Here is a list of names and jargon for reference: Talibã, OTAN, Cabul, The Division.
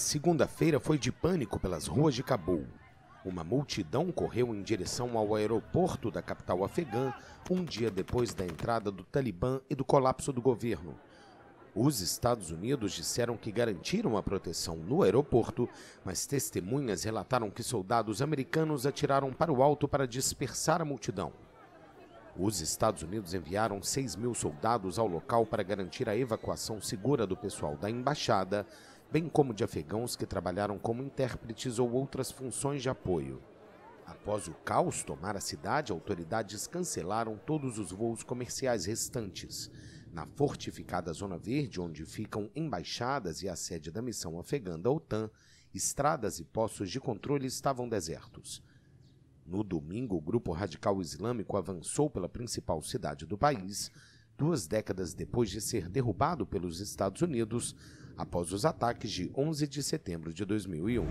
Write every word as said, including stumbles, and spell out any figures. segunda-feira foi de pânico pelas ruas de Cabul. Uma multidão correu em direção ao aeroporto da capital afegã um dia depois da entrada do Talibã e do colapso do governo. Os Estados Unidos disseram que garantiram a proteção no aeroporto, mas testemunhas relataram que soldados americanos atiraram para o alto para dispersar a multidão. Os Estados Unidos enviaram seis mil soldados ao local para garantir a evacuação segura do pessoal da embaixada, bem como de afegãos que trabalharam como intérpretes ou outras funções de apoio. Após o caos tomar a cidade, autoridades cancelaram todos os voos comerciais restantes. Na fortificada Zona Verde, onde ficam embaixadas e a sede da missão afegã da OTAN, estradas e postos de controle estavam desertos. No domingo, o grupo radical islâmico avançou pela principal cidade do país, duas décadas depois de ser derrubado pelos Estados Unidos, após os ataques de onze de setembro de dois mil e um.